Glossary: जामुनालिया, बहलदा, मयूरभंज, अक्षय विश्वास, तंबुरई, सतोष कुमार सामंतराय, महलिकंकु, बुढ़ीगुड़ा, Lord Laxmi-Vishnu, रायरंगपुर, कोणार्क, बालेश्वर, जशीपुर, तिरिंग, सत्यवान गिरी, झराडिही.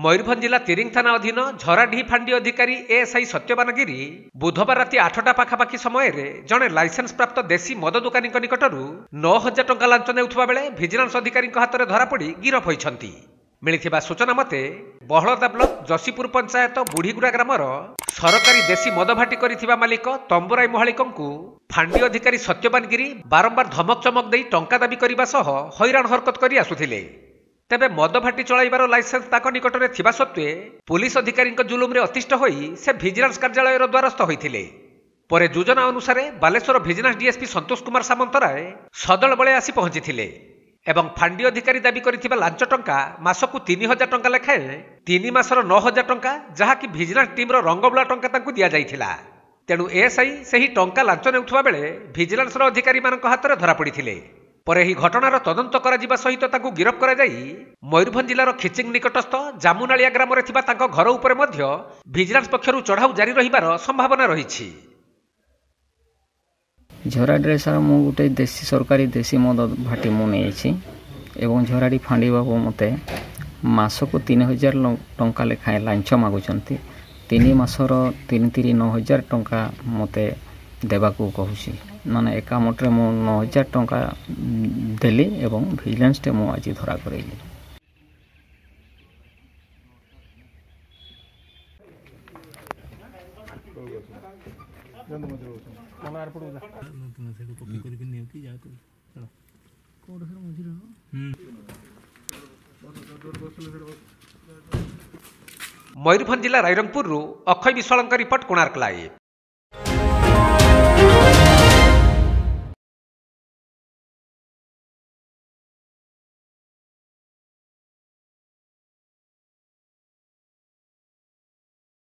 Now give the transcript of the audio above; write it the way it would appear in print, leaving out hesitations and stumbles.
मयूरभंज जिला तिरिंग थाना अधीन झराडिही फांडी अधिकारी एएसआई सत्यवान गिरी बुधवार राति 8टा पाखापाखि समय जड़े लाइसेंस प्राप्त देशी मद दुकानी निकटर 9,000 टंका लांच नेउथबा बेले भिजिलेंस अधिकारी हाथ में धरापड़ गिरफ होइछंती। मिलिथिबा सूचना मते बहलदा ब्लॉक जशीपुर पंचायत बुढ़ीगुड़ा ग्रामर सरकारी देशी मद भाटी करिथिबा मालिक तंबुरई महलिकंकु फांडी अधिकारी सत्यवान गिरी बारंबार धमक चमक देई टंका दाबी करिबा सह हैरान हरकत करि आसुथिले। तेबे मद भाटी चलाइबार लाइसेंस ताक निकटने थिबा सत्वे पुलिस अधिकारी जुलुम रे अतिष्ठ होई से भिजिलेंस कार्यालय द्वारस्थ होइथिले। परे योजना अनुसार बालेश्वर भिजिलेंस डीएसपी सतोष कुमार सामंतराय सदल बळे आसी पहुंचीथिले एवं फांडी अधिकारी दाबी करिथिबा लांच टंका मासकु 3,000 टंका लेखाएं 3 मासर 9,000 टंका जहाँकि भिजिलेंस टीम रंगबुला टंका तांकु दिया जाइथिला। तेणु एएसआई सेही टंका लांच नेउथुवा बेले भिजिलेंस अधिकारी मानक हाथरे धरा पड़िथिले। पर यह घटनार तदंत करा सहित ताकू गिरफ करा जाई मयूरभंज जिलार खिचिंग निकटस्थ जामुनालिया ग्राम में तांको घर उपरे मध्य भिजिलेंस पक्षरु चढ़ाऊ जारी रहिबार संभावना रही। झराडिरे सर मु गोटे देशी सरकारी देशी मद भाटी मु नहीं एवं झराडी फांडी बाबू मते मासको 3,000 टंका लेखाएं लांच मागुचंती 3 मासर 9,000 टंका मते देवाकू कहूँ माने एका मोटे मु 9,000 टंका देली एवं भिजिलेंस टे मु आज धरा करेली। मयूरभंज जिला रायरंगपुर अक्षय विश्वास रिपोर्ट कोणार्क लाइव।